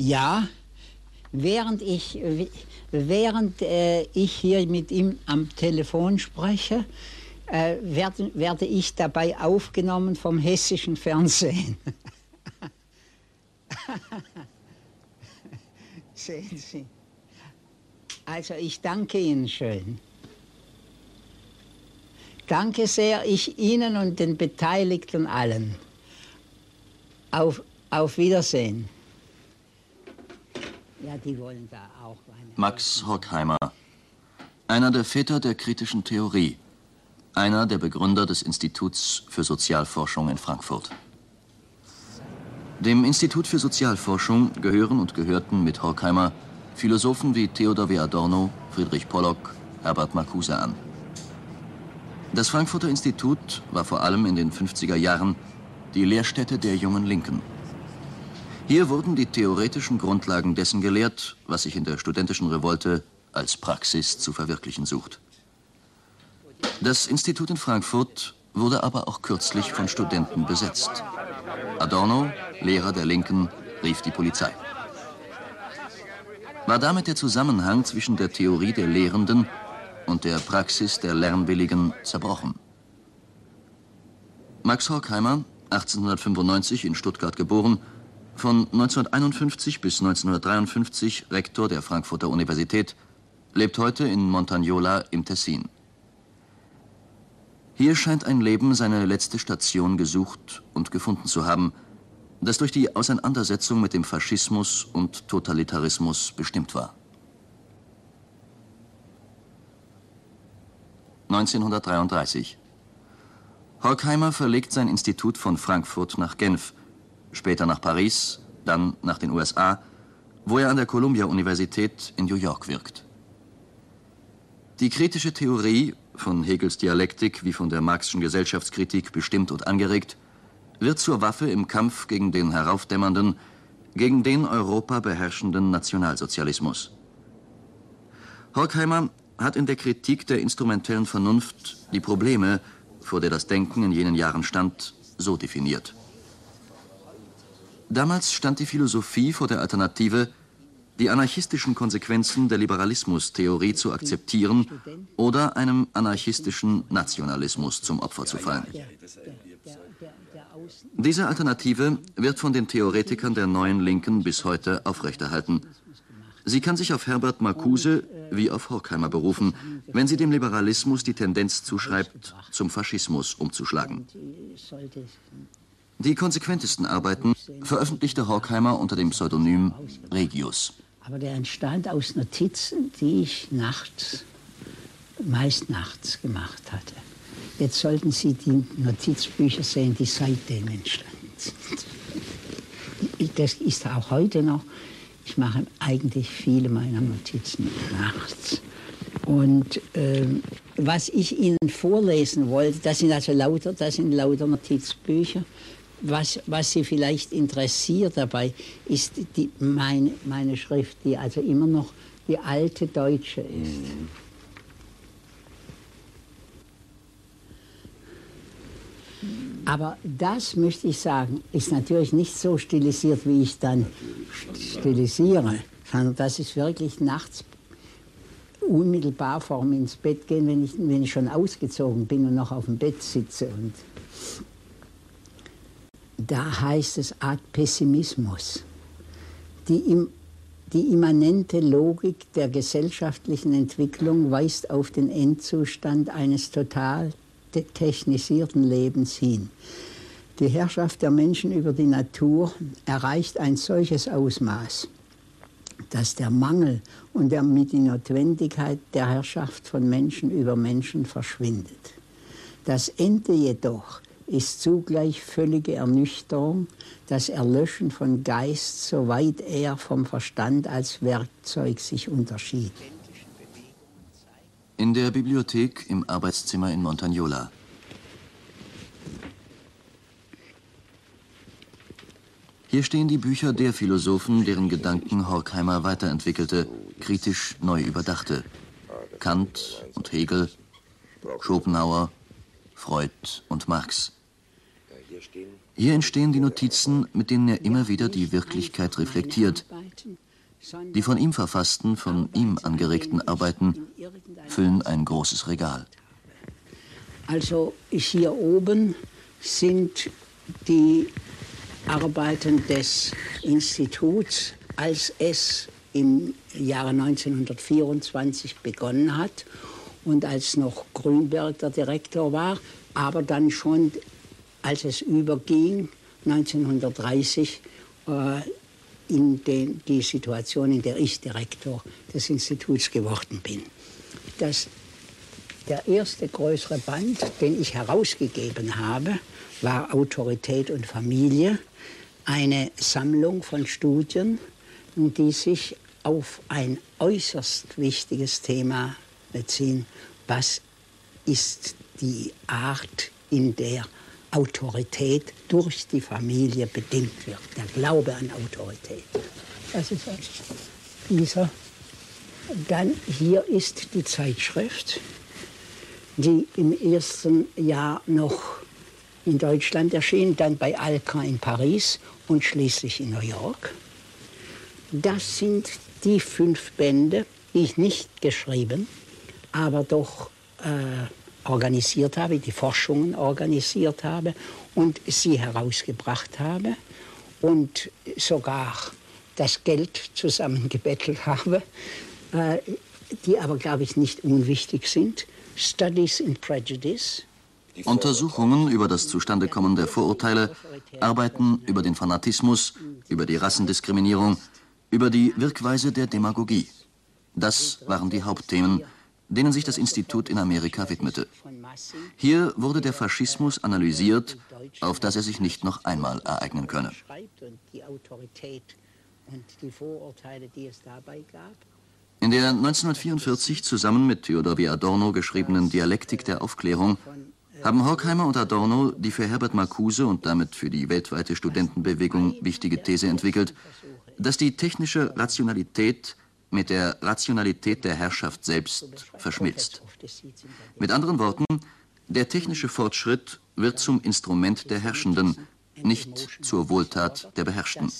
Ja, während ich hier mit ihm am Telefon spreche, werde ich dabei aufgenommen vom hessischen Fernsehen. Sehen Sie. Also ich danke Ihnen schön. Danke sehr, ich Ihnen und den Beteiligten allen. Auf Wiedersehen. Ja, die wollen da auch eine Max Horkheimer, einer der Väter der kritischen Theorie, einer der Begründer des Instituts für Sozialforschung in Frankfurt. Dem Institut für Sozialforschung gehören und gehörten mit Horkheimer Philosophen wie Theodor W. Adorno, Friedrich Pollock, Herbert Marcuse an. Das Frankfurter Institut war vor allem in den 50er Jahren die Lehrstätte der jungen Linken. Hier wurden die theoretischen Grundlagen dessen gelehrt, was sich in der studentischen Revolte als Praxis zu verwirklichen sucht. Das Institut in Frankfurt wurde aber auch kürzlich von Studenten besetzt. Adorno, Lehrer der Linken, rief die Polizei. War damit der Zusammenhang zwischen der Theorie der Lehrenden und der Praxis der Lernwilligen zerbrochen? Max Horkheimer, 1895 in Stuttgart geboren, von 1951 bis 1953 Rektor der Frankfurter Universität, lebt heute in Montagnola im Tessin. Hier scheint ein Leben seine letzte Station gesucht und gefunden zu haben, das durch die Auseinandersetzung mit dem Faschismus und Totalitarismus bestimmt war. 1933. Horkheimer verlegt sein Institut von Frankfurt nach Genf, später nach Paris, dann nach den USA, wo er an der Columbia Universität in New York wirkt. Die kritische Theorie, von Hegels Dialektik wie von der marxischen Gesellschaftskritik bestimmt und angeregt, wird zur Waffe im Kampf gegen den heraufdämmernden, gegen den Europa beherrschenden Nationalsozialismus. Horkheimer hat in der Kritik der instrumentellen Vernunft die Probleme, vor der das Denken in jenen Jahren stand, so definiert. Damals stand die Philosophie vor der Alternative, die anarchistischen Konsequenzen der Liberalismustheorie zu akzeptieren oder einem anarchistischen Nationalismus zum Opfer zu fallen. Diese Alternative wird von den Theoretikern der neuen Linken bis heute aufrechterhalten. Sie kann sich auf Herbert Marcuse wie auf Horkheimer berufen, wenn sie dem Liberalismus die Tendenz zuschreibt, zum Faschismus umzuschlagen. Die konsequentesten Arbeiten veröffentlichte Horkheimer unter dem Pseudonym Regius. Aber der entstand aus Notizen, die ich nachts, meist nachts gemacht hatte. Jetzt sollten Sie die Notizbücher sehen, die seitdem entstanden sind. Das ist auch heute noch. Ich mache eigentlich viele meiner Notizen nachts. Und was ich Ihnen vorlesen wollte, das sind lauter Notizbücher. Was Sie vielleicht interessiert dabei, ist meine Schrift, die also immer noch die alte Deutsche ist. Aber das, möchte ich sagen, ist natürlich nicht so stilisiert, wie ich dann stilisiere, sondern das ist wirklich nachts unmittelbar vor mir ins Bett gehen, wenn ich schon ausgezogen bin und noch auf dem Bett sitze. Und da heißt es Ad Pessimismus. Die immanente Logik der gesellschaftlichen Entwicklung weist auf den Endzustand eines total technisierten Lebens hin. Die Herrschaft der Menschen über die Natur erreicht ein solches Ausmaß, dass der Mangel und damit die Notwendigkeit der Herrschaft von Menschen über Menschen verschwindet. Das Ende jedoch ist zugleich völlige Ernüchterung, das Erlöschen von Geist, soweit er vom Verstand als Werkzeug sich unterschied. In der Bibliothek im Arbeitszimmer in Montagnola. Hier stehen die Bücher der Philosophen, deren Gedanken Horkheimer weiterentwickelte, kritisch neu überdachte. Kant und Hegel, Schopenhauer, Freud und Marx. Hier entstehen die Notizen, mit denen er immer wieder die Wirklichkeit reflektiert. Die von ihm verfassten, von ihm angeregten Arbeiten füllen ein großes Regal. Also hier oben sind die Arbeiten des Instituts, als es im Jahre 1924 begonnen hat und als noch Grünberg der Direktor war, aber dann schon, als es überging, 1930, in die Situation, in der ich Direktor des Instituts geworden bin. Der erste größere Band, den ich herausgegeben habe, war Autorität und Familie, eine Sammlung von Studien, die sich auf ein äußerst wichtiges Thema beziehen. Was ist die Art, in der Autorität durch die Familie bedingt wird, der Glaube an Autorität? Das ist dieser. Dann hier ist die Zeitschrift, die im ersten Jahr noch in Deutschland erschien, dann bei Alcan in Paris und schließlich in New York. Das sind die 5 Bände, die ich nicht geschrieben, aber doch organisiert habe, die Forschungen organisiert habe und sie herausgebracht habe und sogar das Geld zusammengebettelt habe, die aber, glaube ich, nicht unwichtig sind. Studies in Prejudice. Untersuchungen über das Zustandekommen der Vorurteile, Arbeiten über den Fanatismus, über die Rassendiskriminierung, über die Wirkweise der Demagogie. Das waren die Hauptthemen, denen sich das Institut in Amerika widmete. Hier wurde der Faschismus analysiert, auf dass er sich nicht noch einmal ereignen könne. In der 1944 zusammen mit Theodor W. Adorno geschriebenen Dialektik der Aufklärung haben Horkheimer und Adorno die für Herbert Marcuse und damit für die weltweite Studentenbewegung wichtige These entwickelt, dass die technische Rationalität mit der Rationalität der Herrschaft selbst verschmilzt. Mit anderen Worten, der technische Fortschritt wird zum Instrument der Herrschenden, nicht zur Wohltat der Beherrschten.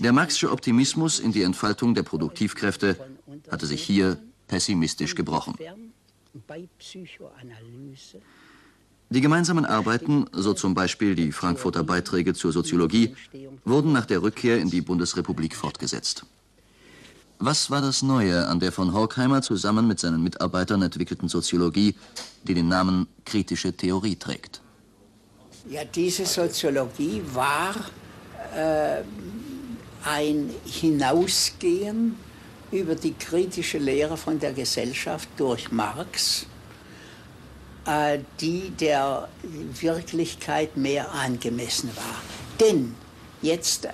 Der marxische Optimismus in die Entfaltung der Produktivkräfte hatte sich hier pessimistisch gebrochen. Die gemeinsamen Arbeiten, so zum Beispiel die Frankfurter Beiträge zur Soziologie, wurden nach der Rückkehr in die Bundesrepublik fortgesetzt. Was war das Neue an der von Horkheimer zusammen mit seinen Mitarbeitern entwickelten Soziologie, die den Namen Kritische Theorie trägt? Ja, diese Soziologie war ein Hinausgehen über die kritische Lehre von der Gesellschaft durch Marx, die der Wirklichkeit mehr angemessen war. Denn jetzt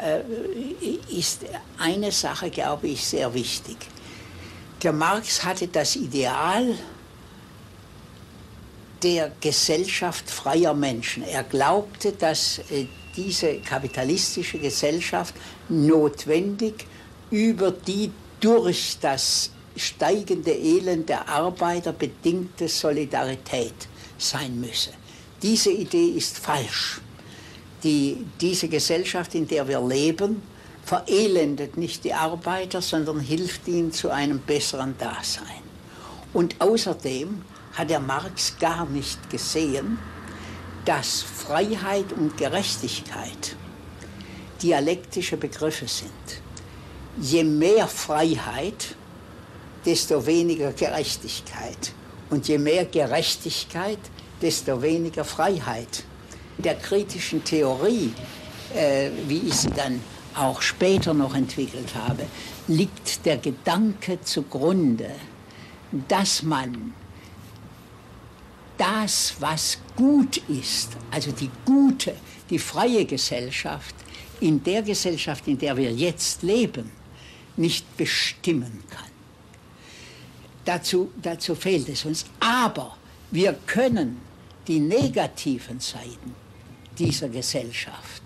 ist eine Sache, glaube ich, sehr wichtig. Der Marx hatte das Ideal der Gesellschaft freier Menschen. Er glaubte, dass diese kapitalistische Gesellschaft notwendig über die durch das steigende Elend der Arbeiter bedingte Solidarität sein müsse. Diese Idee ist falsch. Diese Gesellschaft, in der wir leben, verelendet nicht die Arbeiter, sondern hilft ihnen zu einem besseren Dasein. Und außerdem hat der Marx gar nicht gesehen, dass Freiheit und Gerechtigkeit dialektische Begriffe sind. Je mehr Freiheit, desto weniger Gerechtigkeit. Und je mehr Gerechtigkeit, desto weniger Freiheit. Der kritischen Theorie, wie ich sie dann auch später noch entwickelt habe, liegt der Gedanke zugrunde, dass man das, was gut ist, also die gute, die freie Gesellschaft, in der wir jetzt leben, nicht bestimmen kann. Dazu fehlt es uns. Aber wir können die negativen Seiten dieser Gesellschaft,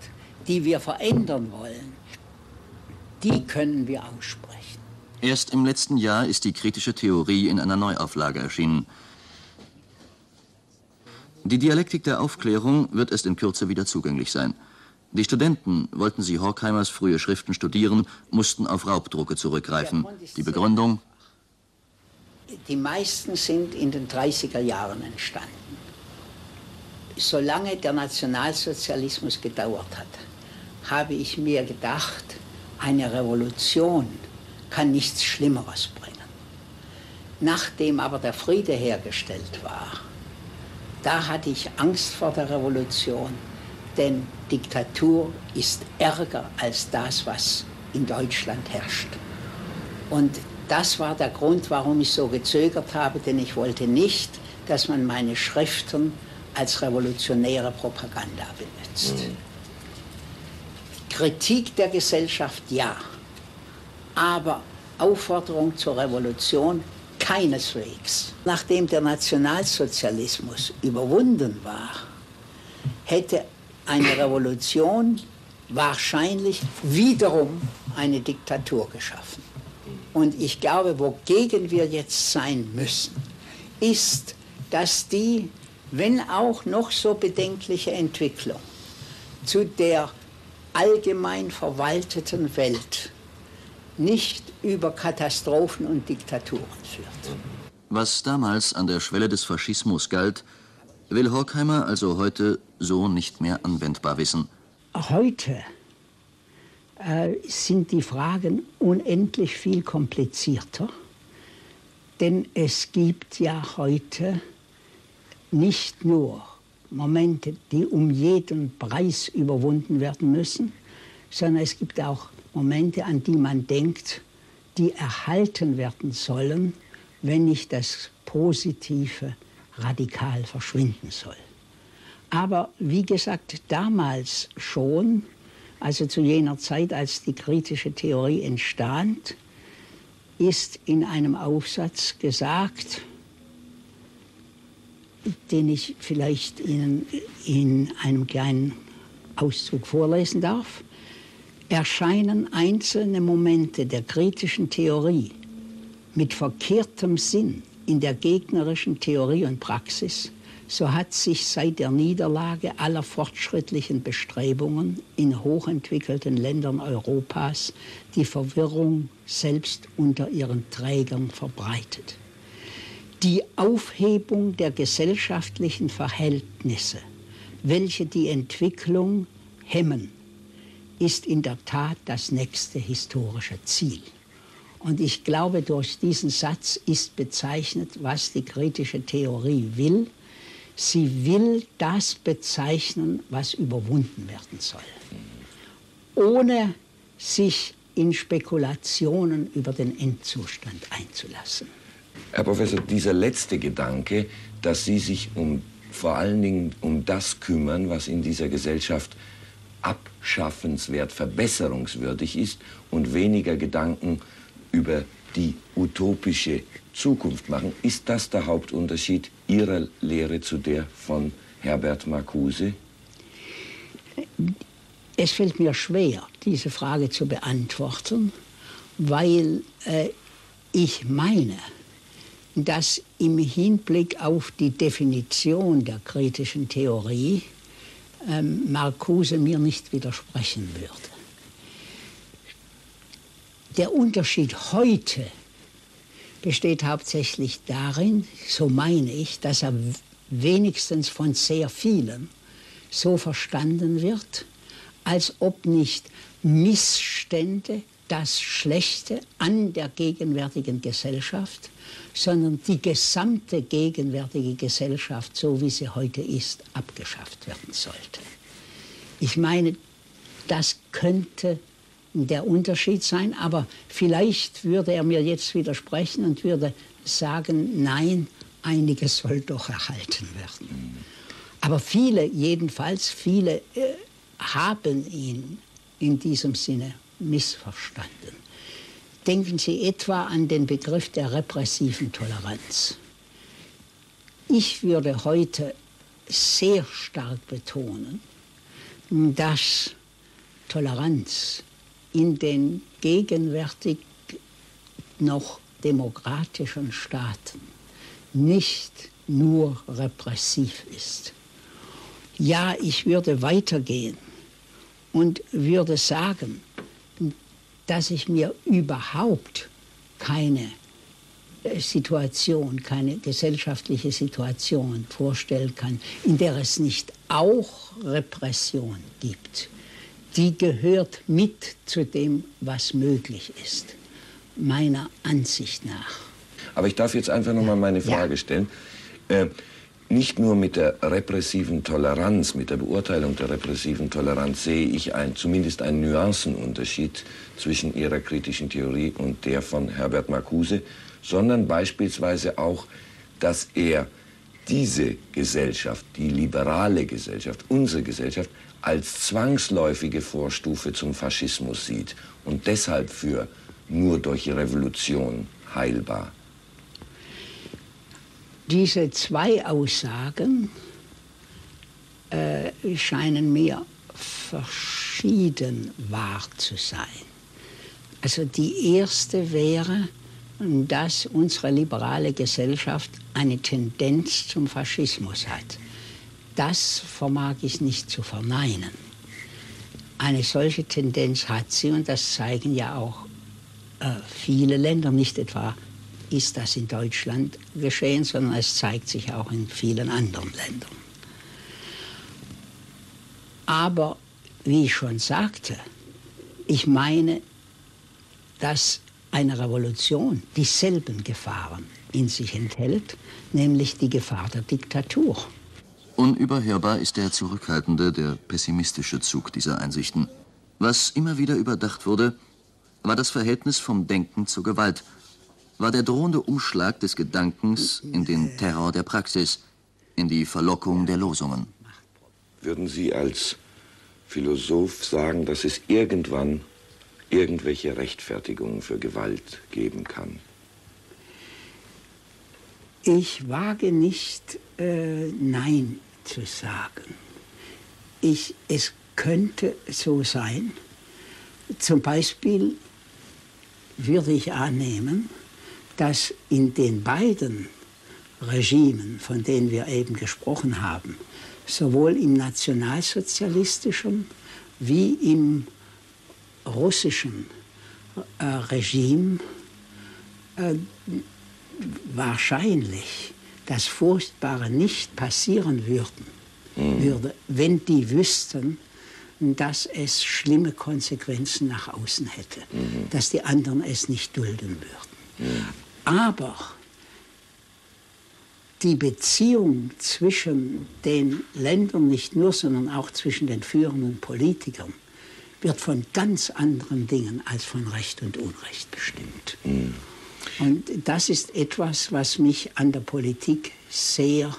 die wir verändern wollen, die können wir aussprechen. Erst im letzten Jahr ist die kritische Theorie in einer Neuauflage erschienen. Die Dialektik der Aufklärung wird erst in Kürze wieder zugänglich sein. Die Studenten, wollten sie Horkheimers frühe Schriften studieren, mussten auf Raubdrucke zurückgreifen. Die Begründung? Die meisten sind in den 30er Jahren entstanden, solange der Nationalsozialismus gedauert hat, habe ich mir gedacht, eine Revolution kann nichts Schlimmeres bringen. Nachdem aber der Friede hergestellt war, da hatte ich Angst vor der Revolution, denn Diktatur ist ärger als das, was in Deutschland herrscht. Und das war der Grund, warum ich so gezögert habe, denn ich wollte nicht, dass man meine Schriften als revolutionäre Propaganda benutzt. Kritik der Gesellschaft ja, aber Aufforderung zur Revolution keineswegs. Nachdem der Nationalsozialismus überwunden war, hätte eine Revolution wahrscheinlich wiederum eine Diktatur geschaffen. Und ich glaube, wogegen wir jetzt sein müssen, ist, dass die, wenn auch noch so bedenkliche Entwicklung zu der allgemein verwalteten Welt nicht über Katastrophen und Diktaturen führt. Was damals an der Schwelle des Faschismus galt, will Horkheimer also heute so nicht mehr anwendbar wissen. Heute sind die Fragen unendlich viel komplizierter, denn es gibt ja heute nicht nur Momente, die um jeden Preis überwunden werden müssen, sondern es gibt auch Momente, an die man denkt, die erhalten werden sollen, wenn nicht das Positive radikal verschwinden soll. Aber wie gesagt, damals schon, also zu jener Zeit, als die kritische Theorie entstand, ist in einem Aufsatz gesagt, den ich vielleicht Ihnen in einem kleinen Auszug vorlesen darf, erscheinen einzelne Momente der kritischen Theorie mit verkehrtem Sinn in der gegnerischen Theorie und Praxis, so hat sich seit der Niederlage aller fortschrittlichen Bestrebungen in hochentwickelten Ländern Europas die Verwirrung selbst unter ihren Trägern verbreitet. Die Aufhebung der gesellschaftlichen Verhältnisse, welche die Entwicklung hemmen, ist in der Tat das nächste historische Ziel. Und ich glaube, durch diesen Satz ist bezeichnet, was die kritische Theorie will. Sie will das bezeichnen, was überwunden werden soll, ohne sich in Spekulationen über den Endzustand einzulassen. Herr Professor, dieser letzte Gedanke, dass Sie sich vor allen Dingen um das kümmern, was in dieser Gesellschaft abschaffenswert, verbesserungswürdig ist und weniger Gedanken über die utopische Zukunft machen, ist das der Hauptunterschied Ihrer Lehre zu der von Herbert Marcuse? Es fällt mir schwer, diese Frage zu beantworten, weil ich meine, dass im Hinblick auf die Definition der kritischen Theorie Marcuse mir nicht widersprechen würde. Der Unterschied heute besteht hauptsächlich darin, so meine ich, dass er wenigstens von sehr vielen so verstanden wird, als ob nicht Missstände, das Schlechte an der gegenwärtigen Gesellschaft, sondern die gesamte gegenwärtige Gesellschaft, so wie sie heute ist, abgeschafft werden sollte. Ich meine, das könnte der Unterschied sein, aber vielleicht würde er mir jetzt widersprechen und würde sagen, nein, einiges soll doch erhalten werden. Aber viele, jedenfalls viele, haben ihn in diesem Sinne missverstanden. Denken Sie etwa an den Begriff der repressiven Toleranz. Ich würde heute sehr stark betonen, dass Toleranz in den gegenwärtig noch demokratischen Staaten nicht nur repressiv ist. Ja, ich würde weitergehen und würde sagen, dass ich mir überhaupt keine Situation, keine gesellschaftliche Situation vorstellen kann, in der es nicht auch Repression gibt. Die gehört mit zu dem, was möglich ist, meiner Ansicht nach. Aber ich darf jetzt einfach nochmal meine Frage stellen. Nicht nur mit der repressiven Toleranz, mit der Beurteilung der repressiven Toleranz sehe ich zumindest einen Nuancenunterschied zwischen Ihrer kritischen Theorie und der von Herbert Marcuse, sondern beispielsweise auch, dass er diese Gesellschaft, die liberale Gesellschaft, unsere Gesellschaft, als zwangsläufige Vorstufe zum Faschismus sieht und deshalb für nur durch Revolution heilbar. Diese zwei Aussagen scheinen mir verschieden wahr zu sein. Also die erste wäre, dass unsere liberale Gesellschaft eine Tendenz zum Faschismus hat. Das vermag ich nicht zu verneinen. Eine solche Tendenz hat sie, und das zeigen ja auch viele Länder, nicht etwa ist das in Deutschland geschehen, sondern es zeigt sich auch in vielen anderen Ländern. Aber, wie ich schon sagte, ich meine, dass eine Revolution dieselben Gefahren in sich enthält, nämlich die Gefahr der Diktatur. Unüberhörbar ist der zurückhaltende, der pessimistische Zug dieser Einsichten. Was immer wieder überdacht wurde, war das Verhältnis vom Denken zur Gewalt, war der drohende Umschlag des Gedankens in den Terror der Praxis, in die Verlockung der Losungen. Würden Sie als Philosoph sagen, dass es irgendwann irgendwelche Rechtfertigungen für Gewalt geben kann? Ich wage nicht, Nein zu sagen. Es könnte so sein. Zum Beispiel würde ich annehmen, dass in den beiden Regimen, von denen wir eben gesprochen haben, sowohl im nationalsozialistischen wie im russischen Regime wahrscheinlich das Furchtbare nicht passieren würde, wenn die wüssten, dass es schlimme Konsequenzen nach außen hätte, dass die anderen es nicht dulden würden. Aber die Beziehung zwischen den Ländern, nicht nur, sondern auch zwischen den führenden Politikern, wird von ganz anderen Dingen als von Recht und Unrecht bestimmt. Und das ist etwas, was mich an der Politik sehr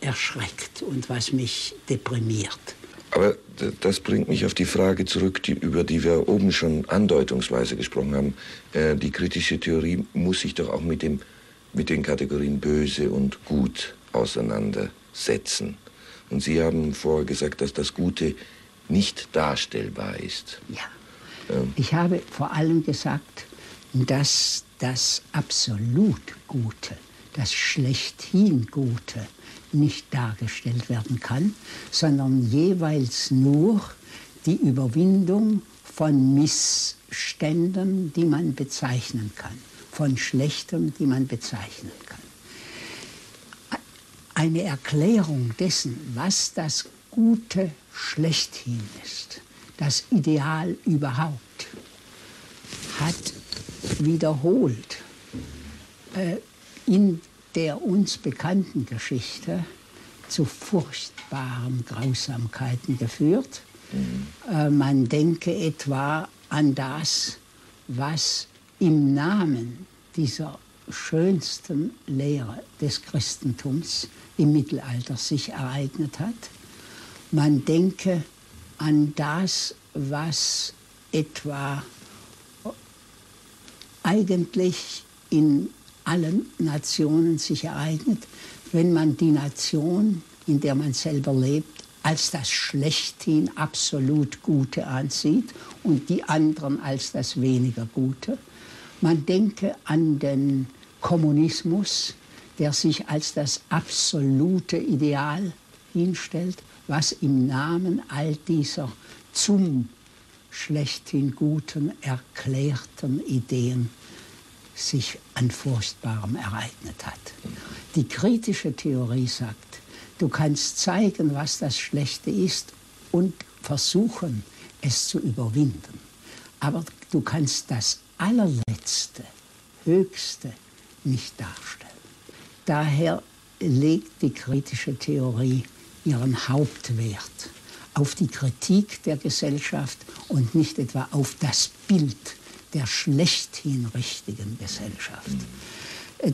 erschreckt und was mich deprimiert. Aber das bringt mich auf die Frage zurück, über die wir oben schon andeutungsweise gesprochen haben. Die kritische Theorie muss sich doch auch mit den Kategorien böse und gut auseinandersetzen. Und Sie haben vorher gesagt, dass das Gute nicht darstellbar ist. Ja. Ich habe vor allem gesagt, dass das absolut Gute, das schlechthin Gute nicht dargestellt werden kann, sondern jeweils nur die Überwindung von Missständen, die man bezeichnen kann, von Schlechtem, die man bezeichnen kann. Eine Erklärung dessen, was das Gute schlechthin ist, das Ideal überhaupt, hat wiederholt in der uns bekannten Geschichte zu furchtbaren Grausamkeiten geführt. Man denke etwa an das, was im Namen dieser schönsten Lehre des Christentums im Mittelalter sich ereignet hat. Man denke an das, was etwa eigentlich in allen Nationen sich ereignet, wenn man die Nation, in der man selber lebt, als das schlechthin absolut Gute ansieht und die anderen als das weniger Gute. Man denke an den Kommunismus, der sich als das absolute Ideal hinstellt, was im Namen all dieser zum schlechthin guten, erklärten Ideen sich an Furchtbarem ereignet hat. Die kritische Theorie sagt, du kannst zeigen, was das Schlechte ist und versuchen, es zu überwinden. Aber du kannst das Allerletzte, Höchste nicht darstellen. Daher legt die kritische Theorie ihren Hauptwert auf die Kritik der Gesellschaft und nicht etwa auf das Bild der schlechthin richtigen Gesellschaft.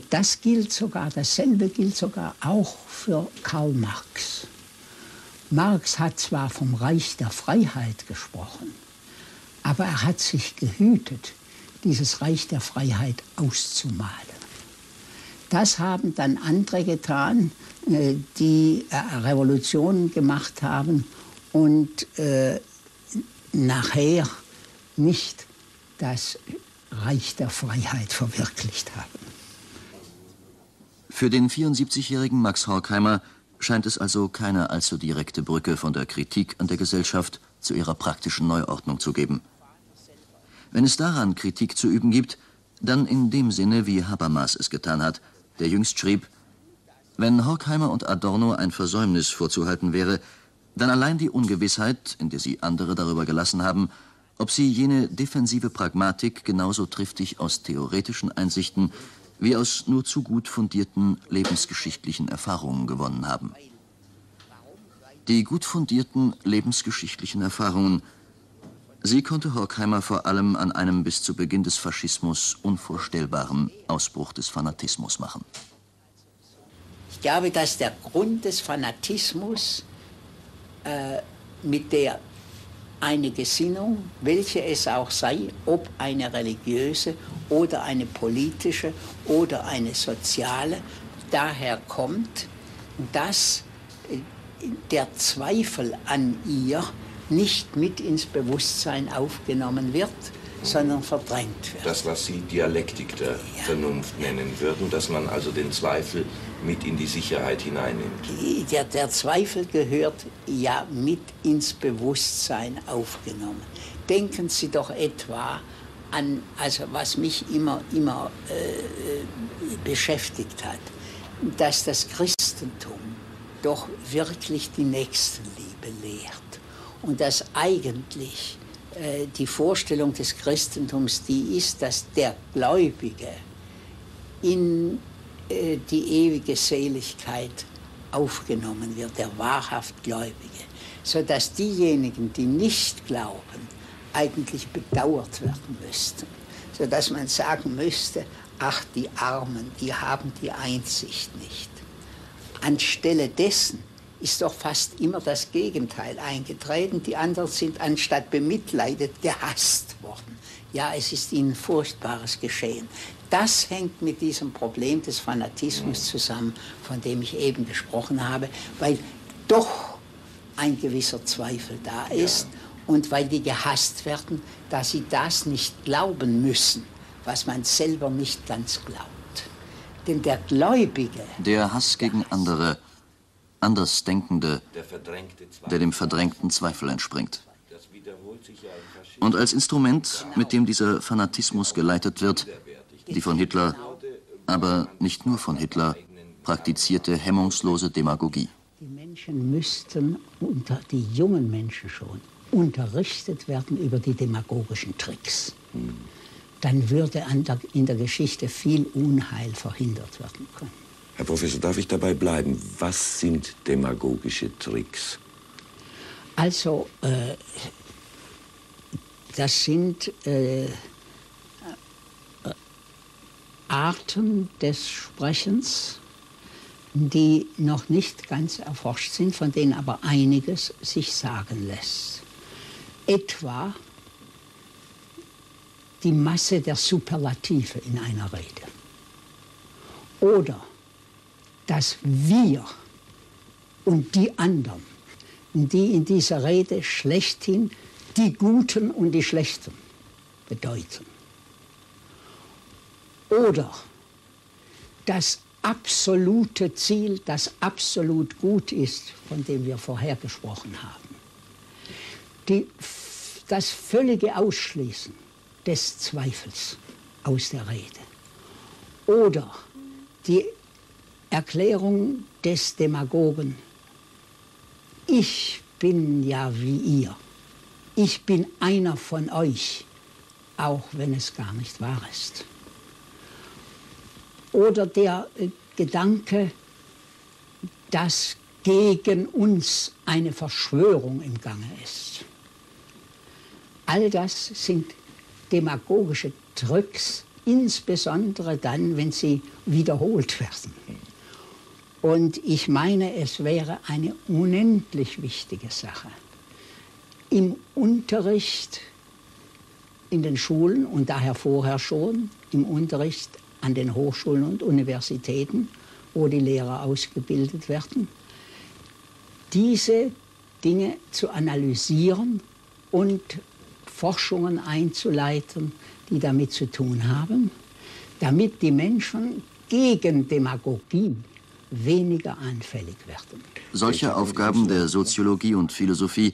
Das gilt sogar, dasselbe gilt sogar auch für Karl Marx. Marx hat zwar vom Reich der Freiheit gesprochen, aber er hat sich gehütet, dieses Reich der Freiheit auszumalen. Das haben dann andere getan, die Revolutionen gemacht haben und nachher nicht das Reich der Freiheit verwirklicht haben. Für den 74-jährigen Max Horkheimer scheint es also keine allzu direkte Brücke von der Kritik an der Gesellschaft zu ihrer praktischen Neuordnung zu geben. Wenn es daran Kritik zu üben gibt, dann in dem Sinne, wie Habermas es getan hat, der jüngst schrieb, wenn Horkheimer und Adorno ein Versäumnis vorzuhalten wäre, dann allein die Ungewissheit, in der sie andere darüber gelassen haben, ob sie jene defensive Pragmatik genauso triftig aus theoretischen Einsichten wie aus nur zu gut fundierten lebensgeschichtlichen Erfahrungen gewonnen haben. Die gut fundierten lebensgeschichtlichen Erfahrungen, sie konnte Horkheimer vor allem an einem bis zu Beginn des Faschismus unvorstellbaren Ausbruch des Fanatismus machen. Ich glaube, dass der Grund des Fanatismus mit der eine Gesinnung, welche es auch sei, ob eine religiöse oder eine politische oder eine soziale, daher kommt, dass der Zweifel an ihr nicht mit ins Bewusstsein aufgenommen wird, sondern verdrängt wird. Das, was Sie Dialektik der Vernunft nennen würden, dass man also den Zweifel mit in die Sicherheit hineinnimmt. Der Zweifel gehört ja mit ins Bewusstsein aufgenommen. Denken Sie doch etwa an, also was mich immer beschäftigt hat, dass das Christentum doch wirklich die Nächstenliebe lehrt. Und dass eigentlich die Vorstellung des Christentums die ist, dass der Gläubige in die ewige Seligkeit aufgenommen wird, der wahrhaft Gläubige, sodass diejenigen, die nicht glauben, eigentlich bedauert werden müssten, sodass man sagen müsste, ach, die Armen, die haben die Einsicht nicht. Anstelle dessen ist doch fast immer das Gegenteil eingetreten. Die anderen sind anstatt bemitleidet, gehasst worden. Ja, es ist ihnen Furchtbares geschehen. Das hängt mit diesem Problem des Fanatismus zusammen, von dem ich eben gesprochen habe, weil doch ein gewisser Zweifel da ist und weil die gehasst werden, da sie das nicht glauben müssen, was man selber nicht ganz glaubt. Denn der Gläubige... Der Hass gegen andere... Andersdenkende, der dem verdrängten Zweifel entspringt. Und als Instrument, mit dem dieser Fanatismus geleitet wird, die von Hitler, aber nicht nur von Hitler, praktizierte hemmungslose Demagogie. Die Menschen müssten, die jungen Menschen schon, unterrichtet werden über die demagogischen Tricks. Dann würde in der Geschichte viel Unheil verhindert werden können. Herr Professor, darf ich dabei bleiben? Was sind demagogische Tricks? Also, das sind Arten des Sprechens, die noch nicht ganz erforscht sind, von denen aber einiges sich sagen lässt. Etwa die Masse der Superlative in einer Rede. Oder dass wir und die anderen, die in dieser Rede schlechthin die Guten und die Schlechten bedeuten. Oder dass absolute Ziel, das absolut gut ist, von dem wir vorher gesprochen haben. Das völlige Ausschließen des Zweifels aus der Rede oder die Erklärung des Demagogen, ich bin ja wie ihr, ich bin einer von euch, auch wenn es gar nicht wahr ist. Oder der Gedanke, dass gegen uns eine Verschwörung im Gange ist. All das sind demagogische Tricks, insbesondere dann, wenn sie wiederholt werden. Und ich meine, es wäre eine unendlich wichtige Sache, im Unterricht in den Schulen und daher vorher schon, im Unterricht an den Hochschulen und Universitäten, wo die Lehrer ausgebildet werden, diese Dinge zu analysieren und Forschungen einzuleiten, die damit zu tun haben, damit die Menschen gegen Demagogie weniger anfällig werden. Solche Aufgaben der Soziologie und Philosophie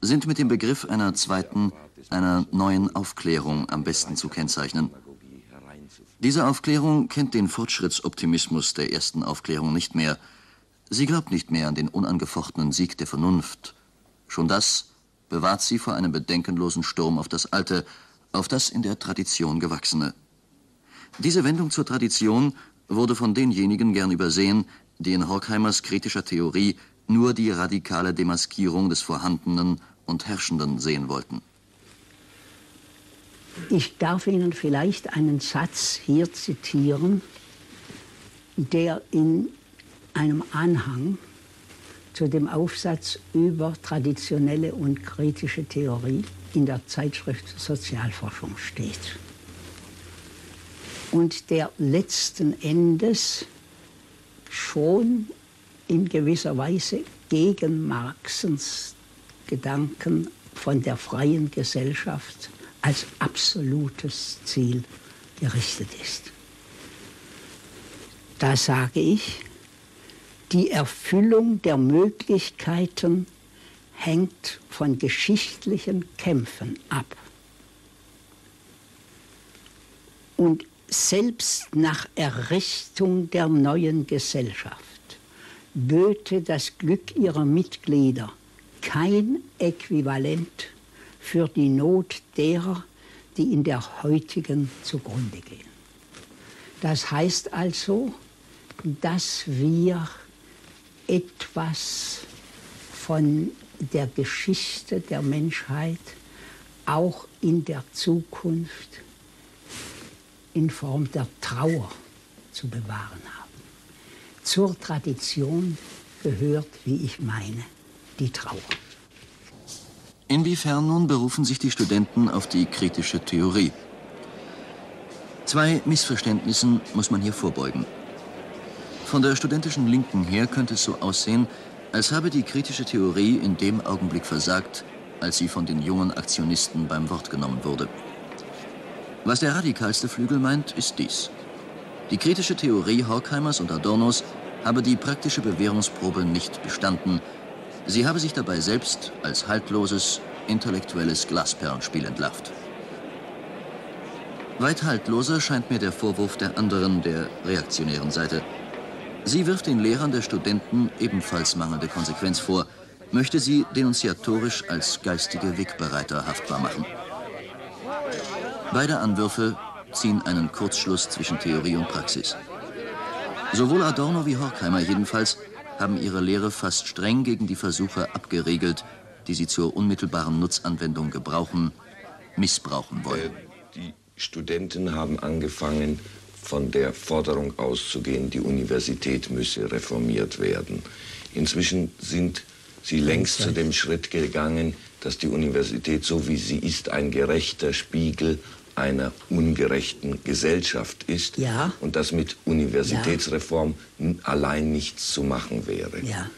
sind mit dem Begriff einer zweiten, einer neuen Aufklärung am besten zu kennzeichnen. Diese Aufklärung kennt den Fortschrittsoptimismus der ersten Aufklärung nicht mehr. Sie glaubt nicht mehr an den unangefochtenen Sieg der Vernunft. Schon das bewahrt sie vor einem bedenkenlosen Sturm auf das Alte, auf das in der Tradition Gewachsene. Diese Wendung zur Tradition wurde von denjenigen gern übersehen, die in Horkheimers kritischer Theorie nur die radikale Demaskierung des Vorhandenen und Herrschenden sehen wollten. Ich darf Ihnen vielleicht einen Satz hier zitieren, der in einem Anhang zu dem Aufsatz über traditionelle und kritische Theorie in der Zeitschrift Sozialforschung steht und der letzten Endes schon in gewisser Weise gegen Marxens Gedanken von der freien Gesellschaft als absolutes Ziel gerichtet ist. Da sage ich, die Erfüllung der Möglichkeiten hängt von geschichtlichen Kämpfen ab. Und selbst nach Errichtung der neuen Gesellschaft böte das Glück ihrer Mitglieder kein Äquivalent für die Not derer, die in der heutigen zugrunde gehen. Das heißt also, dass wir etwas von der Geschichte der Menschheit auch in der Zukunft in Form der Trauer zu bewahren haben. Zur Tradition gehört, wie ich meine, die Trauer. Inwiefern nun berufen sich die Studenten auf die kritische Theorie? Zwei Missverständnissen muss man hier vorbeugen. Von der studentischen Linken her könnte es so aussehen, als habe die kritische Theorie in dem Augenblick versagt, als sie von den jungen Aktionisten beim Wort genommen wurde. Was der radikalste Flügel meint, ist dies. Die kritische Theorie Horkheimers und Adornos habe die praktische Bewährungsprobe nicht bestanden. Sie habe sich dabei selbst als haltloses, intellektuelles Glasperlenspiel entlarvt. Weit haltloser scheint mir der Vorwurf der anderen, der reaktionären Seite. Sie wirft den Lehrern der Studenten ebenfalls mangelnde Konsequenz vor, möchte sie denunziatorisch als geistige Wegbereiter haftbar machen. Beide Anwürfe ziehen einen Kurzschluss zwischen Theorie und Praxis. Sowohl Adorno wie Horkheimer jedenfalls haben ihre Lehre fast streng gegen die Versuche abgeregelt, die sie zur unmittelbaren Nutzanwendung gebrauchen, missbrauchen wollen. Die Studenten haben angefangen, von der Forderung auszugehen, die Universität müsse reformiert werden. Inzwischen sind sie längst zu dem Schritt gegangen, dass die Universität, so wie sie ist, ein gerechter Spiegel einer ungerechten Gesellschaft ist, ja, und dass mit Universitätsreform, ja, allein nichts zu machen wäre. Ja.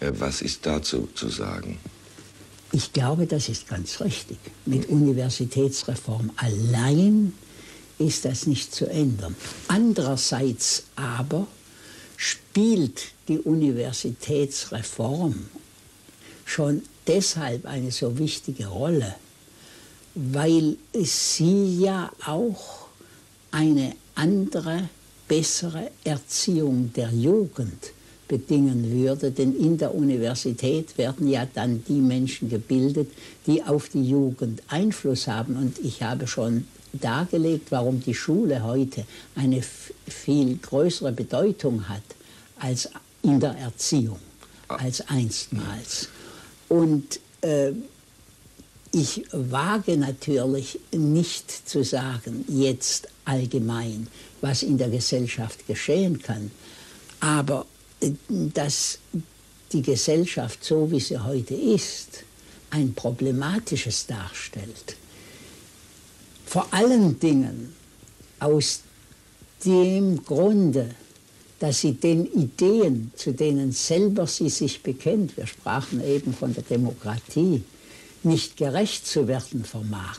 Was ist dazu zu sagen? Ich glaube, das ist ganz richtig. Mit Universitätsreform allein ist das nicht zu ändern. Andererseits aber spielt die Universitätsreform schon deshalb eine so wichtige Rolle, weil sie ja auch eine andere, bessere Erziehung der Jugend bedingen würde, denn in der Universität werden ja dann die Menschen gebildet, die auf die Jugend Einfluss haben. Und ich habe schon dargelegt, warum die Schule heute eine viel größere Bedeutung hat als in der Erziehung, als einstmals. Und ich wage natürlich nicht zu sagen, jetzt allgemein, was in der Gesellschaft geschehen kann, aber dass die Gesellschaft, so wie sie heute ist, ein problematisches darstellt. Vor allen Dingen aus dem Grunde, dass sie den Ideen, zu denen selber sie sich bekennt, wir sprachen eben von der Demokratie, nicht gerecht zu werden vermag.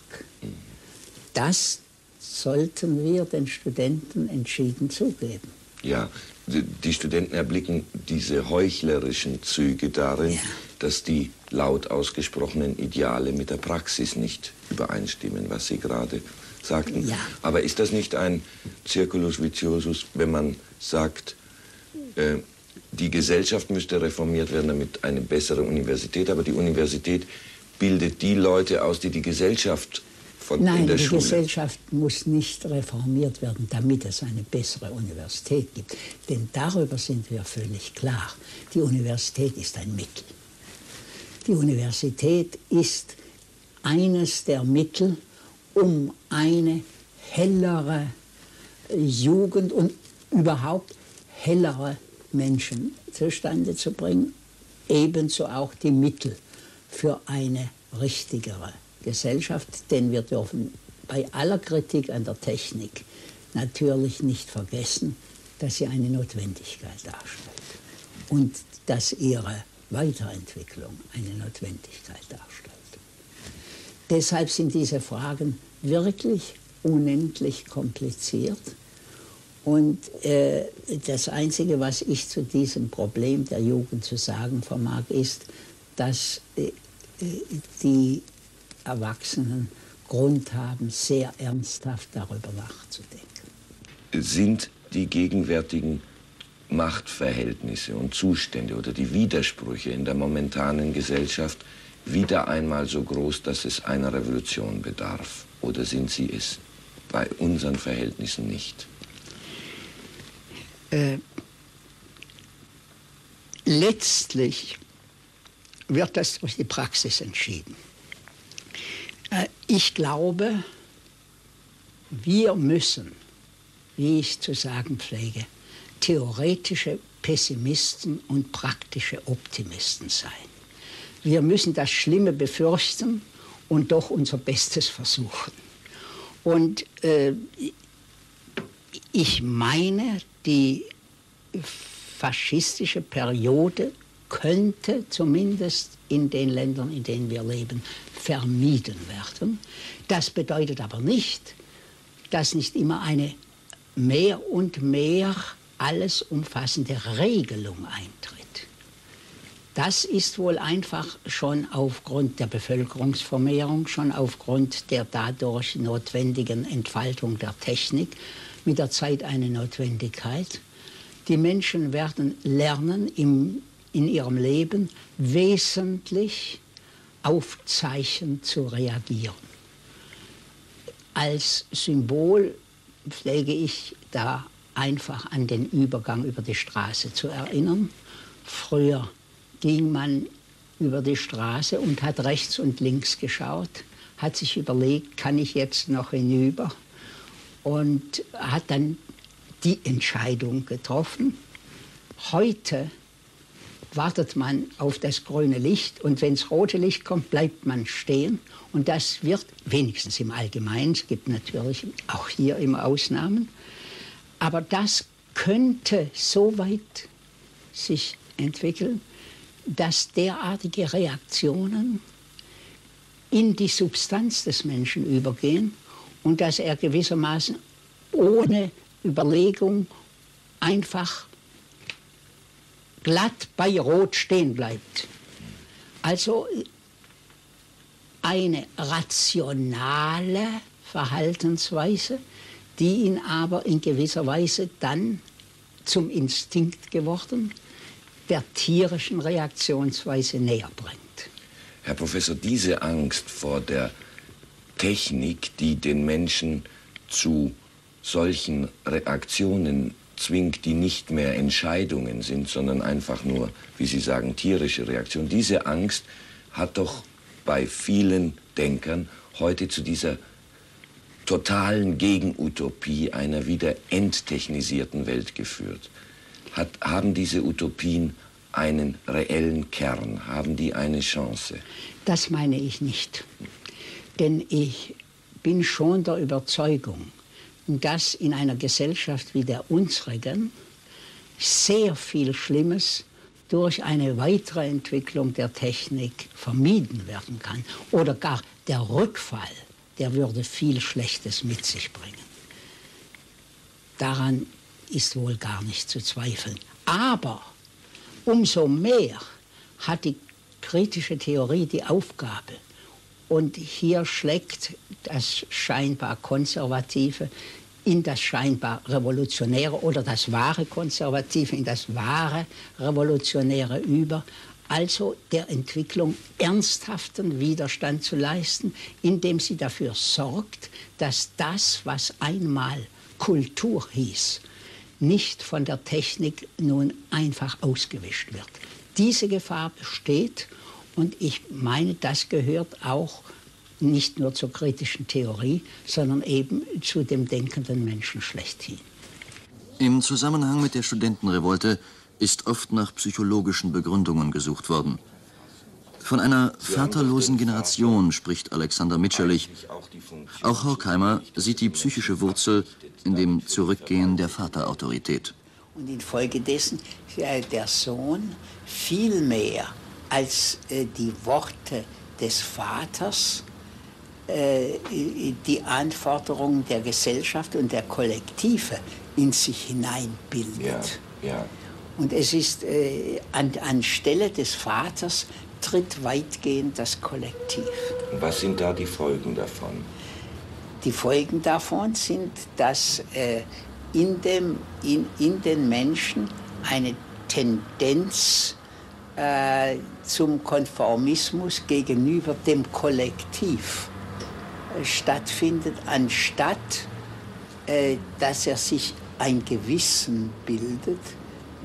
Das sollten wir den Studenten entschieden zugeben. Ja, die Studenten erblicken diese heuchlerischen Züge darin, ja, dass die laut ausgesprochenen Ideale mit der Praxis nicht übereinstimmen, was Sie gerade sagten. Ja. Aber ist das nicht ein Circulus viciosus, wenn man sagt, die Gesellschaft müsste reformiert werden, damit eine bessere Universität, aber die Universität bildet die Leute aus, die die Gesellschaft von in der Schule... Nein, die Gesellschaft muss nicht reformiert werden, damit es eine bessere Universität gibt. Denn darüber sind wir völlig klar. Die Universität ist ein Mittel. Die Universität ist eines der Mittel, um eine hellere Jugend und überhaupt hellere Menschen zustande zu bringen. Ebenso auch die Mittel für eine richtigere Gesellschaft, denn wir dürfen bei aller Kritik an der Technik natürlich nicht vergessen, dass sie eine Notwendigkeit darstellt und dass ihre Weiterentwicklung eine Notwendigkeit darstellt. Deshalb sind diese Fragen wirklich unendlich kompliziert und das Einzige, was ich zu diesem Problem der Jugend zu sagen vermag, ist, dass die Erwachsenen Grund haben, sehr ernsthaft darüber nachzudenken. Sind die gegenwärtigen Machtverhältnisse und Zustände oder die Widersprüche in der momentanen Gesellschaft wieder einmal so groß, dass es einer Revolution bedarf? Oder sind sie es bei unseren Verhältnissen nicht? Letztlich wird das durch die Praxis entschieden. Ich glaube, wir müssen, wie ich zu sagen pflege, theoretische Pessimisten und praktische Optimisten sein. Wir müssen das Schlimme befürchten und doch unser Bestes versuchen. Und ich meine, die faschistische Periode könnte zumindest in den Ländern, in denen wir leben, vermieden werden. Das bedeutet aber nicht, dass nicht immer eine mehr und mehr alles umfassende Regelung eintritt. Das ist wohl einfach schon aufgrund der Bevölkerungsvermehrung, schon aufgrund der dadurch notwendigen Entfaltung der Technik mit der Zeit eine Notwendigkeit. Die Menschen werden lernen, in ihrem Leben wesentlich auf Zeichen zu reagieren. Als Symbol pflege ich da einfach an den Übergang über die Straße zu erinnern. Früher ging man über die Straße und hat rechts und links geschaut, hat sich überlegt, kann ich jetzt noch hinüber? Und hat dann die Entscheidung getroffen. Heute wartet man auf das grüne Licht und wenn das rote Licht kommt, bleibt man stehen. Und das wird, wenigstens im Allgemeinen, es gibt natürlich auch hier immer Ausnahmen, aber das könnte so weit sich entwickeln, dass derartige Reaktionen in die Substanz des Menschen übergehen und dass er gewissermaßen ohne Überlegung einfach glatt bei Rot stehen bleibt. Also eine rationale Verhaltensweise, die ihn aber in gewisser Weise dann zum Instinkt geworden, der tierischen Reaktionsweise näher bringt. Herr Professor, diese Angst vor der Technik, die den Menschen zu solchen Reaktionen zwingt, die nicht mehr Entscheidungen sind, sondern einfach nur, wie Sie sagen, tierische Reaktionen. Diese Angst hat doch bei vielen Denkern heute zu dieser totalen Gegenutopie einer wieder enttechnisierten Welt geführt. Haben diese Utopien einen reellen Kern? Haben die eine Chance? Das meine ich nicht. Denn ich bin schon der Überzeugung, dass in einer Gesellschaft wie der unsrigen sehr viel Schlimmes durch eine weitere Entwicklung der Technik vermieden werden kann. Oder gar der Rückfall, der würde viel Schlechtes mit sich bringen. Daran ist wohl gar nicht zu zweifeln. Aber umso mehr hat die kritische Theorie die Aufgabe, und hier schlägt das scheinbar Konservative in das scheinbar Revolutionäre oder das wahre Konservative in das wahre Revolutionäre über, also der Entwicklung ernsthaften Widerstand zu leisten, indem sie dafür sorgt, dass das, was einmal Kultur hieß, nicht von der Technik nun einfach ausgewischt wird. Diese Gefahr besteht. Und ich meine, das gehört auch nicht nur zur kritischen Theorie, sondern eben zu dem denkenden Menschen schlechthin. Im Zusammenhang mit der Studentenrevolte ist oft nach psychologischen Begründungen gesucht worden. Von einer vaterlosen Generation spricht Alexander Mitscherlich. Auch Horkheimer sieht die psychische Wurzel in dem Zurückgehen der Vaterautorität. Und infolgedessen der Sohn viel mehr als die Worte des Vaters die Anforderungen der Gesellschaft und der Kollektive in sich hineinbildet. Ja, ja. Und es ist, anstelle des Vaters tritt weitgehend das Kollektiv. Und was sind da die Folgen davon? Die Folgen davon sind, dass in den Menschen eine Tendenz zum Konformismus gegenüber dem Kollektiv stattfindet, anstatt dass er sich ein Gewissen bildet,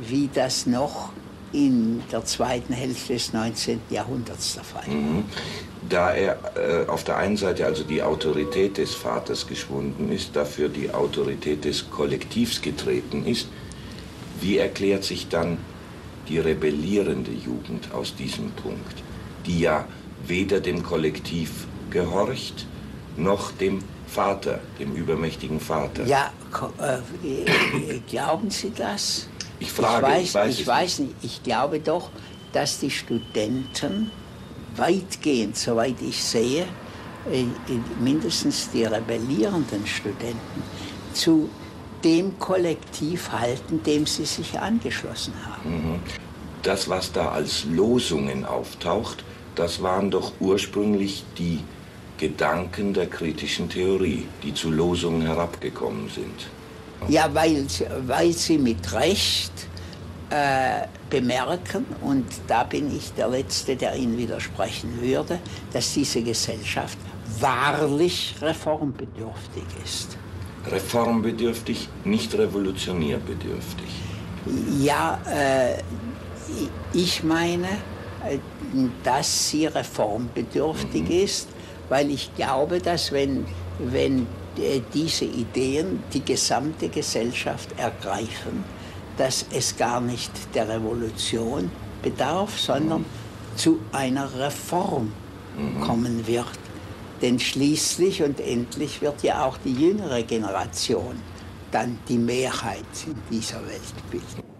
wie das noch in der zweiten Hälfte des 19. Jahrhunderts der Fall war. Mhm. Da er auf der einen Seite also die Autorität des Vaters geschwunden ist, dafür die Autorität des Kollektivs getreten ist, wie erklärt sich dann die rebellierende Jugend aus diesem Punkt, die ja weder dem Kollektiv gehorcht, noch dem Vater, dem übermächtigen Vater? Ja, glauben Sie das? Ich frage, ich weiß nicht. Ich glaube doch, dass die Studenten weitgehend, soweit ich sehe, mindestens die rebellierenden Studenten, zu dem Kollektiv halten, dem sie sich angeschlossen haben. Das, was da als Losungen auftaucht, das waren doch ursprünglich die Gedanken der kritischen Theorie, die zu Losungen herabgekommen sind. Ja, weil sie mit Recht bemerken, und da bin ich der Letzte, der Ihnen widersprechen würde, dass diese Gesellschaft wahrlich reformbedürftig ist. Reformbedürftig, nicht revolutionärbedürftig. Ja, ich meine, dass sie reformbedürftig ist, weil ich glaube, dass wenn diese Ideen die gesamte Gesellschaft ergreifen, dass es gar nicht der Revolution bedarf, sondern zu einer Reform kommen wird. Denn schließlich und endlich wird ja auch die jüngere Generation dann die Mehrheit in dieser Welt bilden.